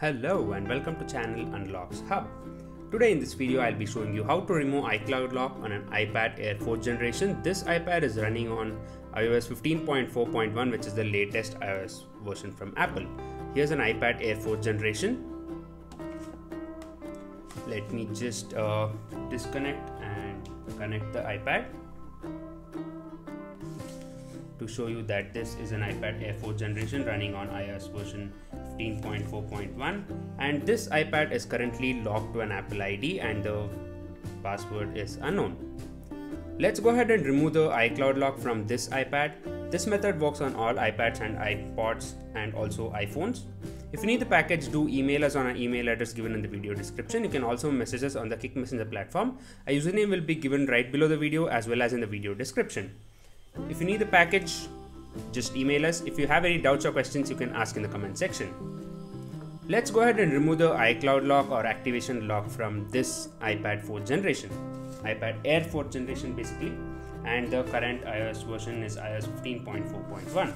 Hello and welcome to channel Unlocks Hub. Today in this video I'll be showing you how to remove iCloud lock on an iPad Air 4 generation. This iPad is running on iOS 15.4.1, which is the latest iOS version from Apple. Here's an iPad Air 4 generation. Let me just disconnect and connect the iPad to show you that this is an iPad Air 4 generation running on iOS version 15.4.1, and this iPad is currently locked to an Apple ID and the password is unknown. Let's go ahead and remove the iCloud lock from this iPad. This method works on all iPads and iPods and also iPhones. If you need the package, do email us on our email address given in the video description. You can also message us on the Kik Messenger platform. Our username will be given right below the video as well as in the video description. If you need the package, just email us. If you have any doubts or questions, you can ask in the comment section. Let's go ahead and remove the iCloud lock or activation lock from this iPad 4 generation. iPad Air 4 generation basically, and the current iOS version is iOS 15.4.1.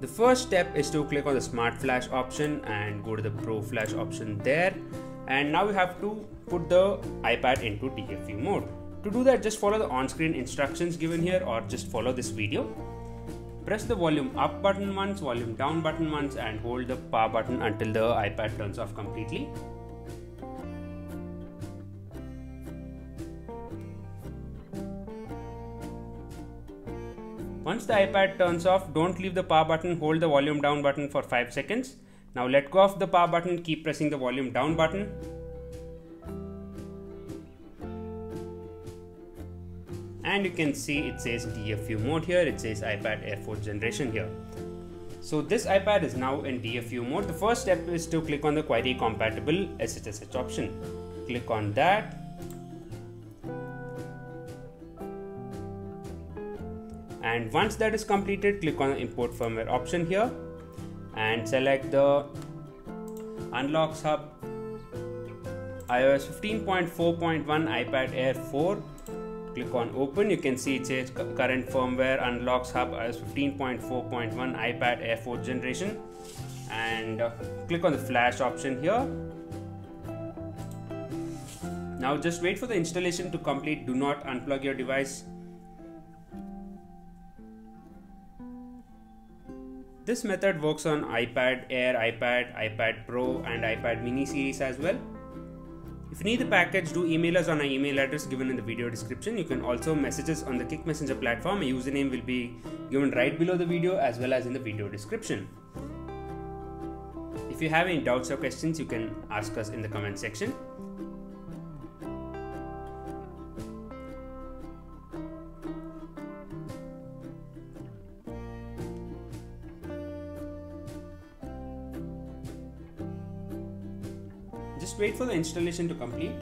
The first step is to click on the Smart Flash option and go to the Pro Flash option there. And now you have to put the iPad into DFU mode. To do that, just follow the on-screen instructions given here or just follow this video. Press the volume up button once, volume down button once, and hold the power button until the iPad turns off completely. Once the iPad turns off, don't leave the power button, hold the volume down button for 5 seconds. Now let go of the power button, keep pressing the volume down button. And you can see it says DFU mode here, it says iPad Air 4 generation here. So this iPad is now in DFU mode. The first step is to click on the Query Compatible SSH option. Click on that. And once that is completed, click on the Import Firmware option here and select the Unlocks Hub iOS 15.4.1 iPad Air 4. Click on open. You can see it says current firmware Unlocks Hub iOS 15.4.1 iPad Air 4 generation, and click on the flash option here. Now just wait for the installation to complete. Do not unplug your device. This method works on iPad Air, iPad, iPad Pro and iPad mini series as well. If you need the package, do email us on our email address given in the video description. You can also message us on the Kik Messenger platform. A username will be given right below the video as well as in the video description. If you have any doubts or questions, you can ask us in the comment section. Just wait for the installation to complete.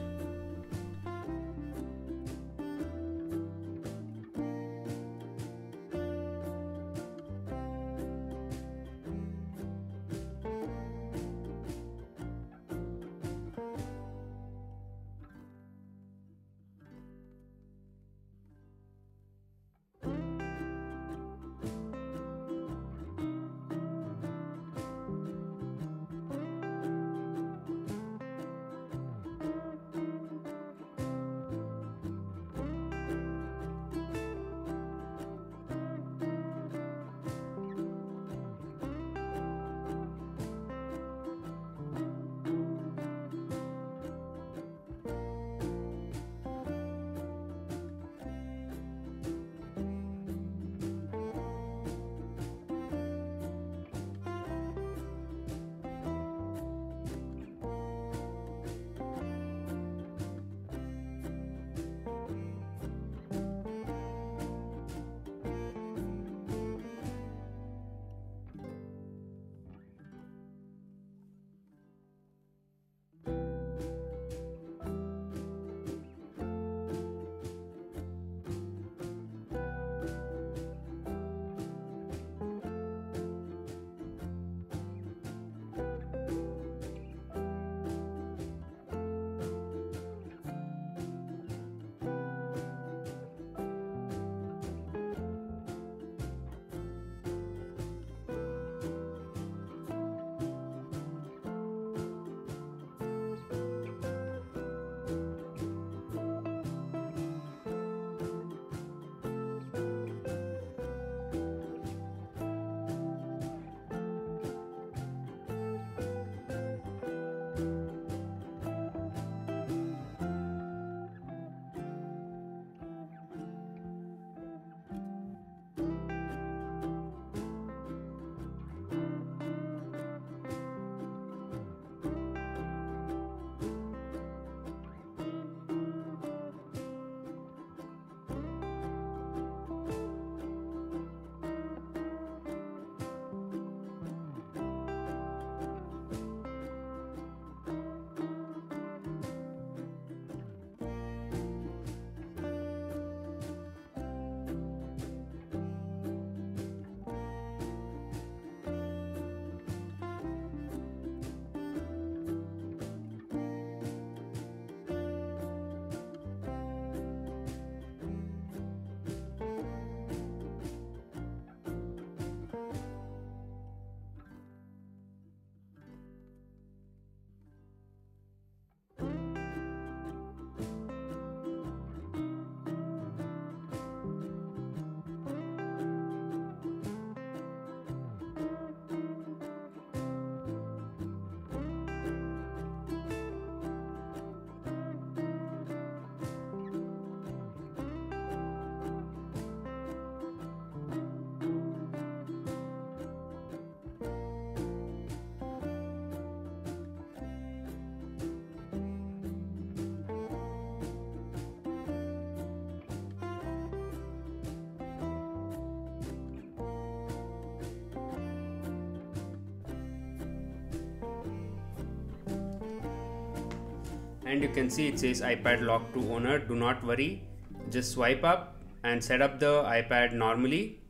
and you can see it says iPad locked to owner. Do not worry, just swipe up and set up the iPad normally.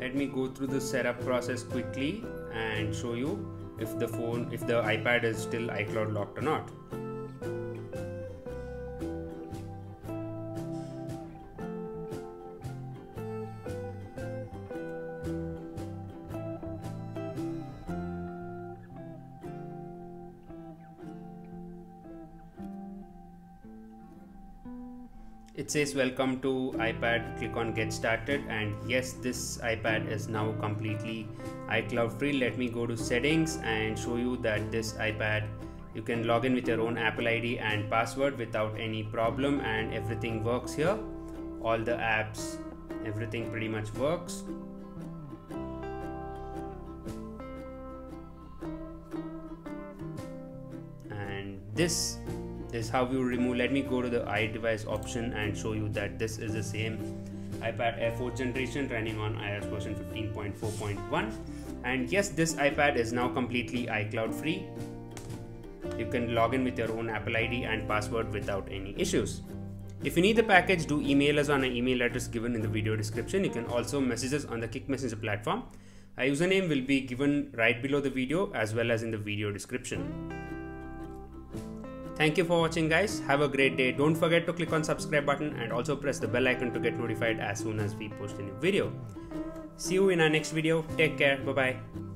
Let me go through the setup process quickly and show you if the iPad is still iCloud locked or not. It says welcome to iPad, click on get started, and yes, this iPad is now completely iCloud free. Let me go to settings and show you that this iPad, you can log in with your own Apple ID and password without any problem, and everything works here. All the apps, everything pretty much works. And this is how you remove. Let me go to the iDevice option and show you that this is the same iPad Air 4 generation running on iOS version 15.4.1, and yes, this iPad is now completely iCloud free. You can log in with your own Apple ID and password without any issues. If you need the package, do email us on an email address given in the video description. You can also message us on the Kik Messenger platform. Our username will be given right below the video as well as in the video description. Thank you for watching, guys. Have a great day. Don't forget to click on subscribe button and also press the bell icon to get notified as soon as we post a new video. See you in our next video. Take care. Bye-bye.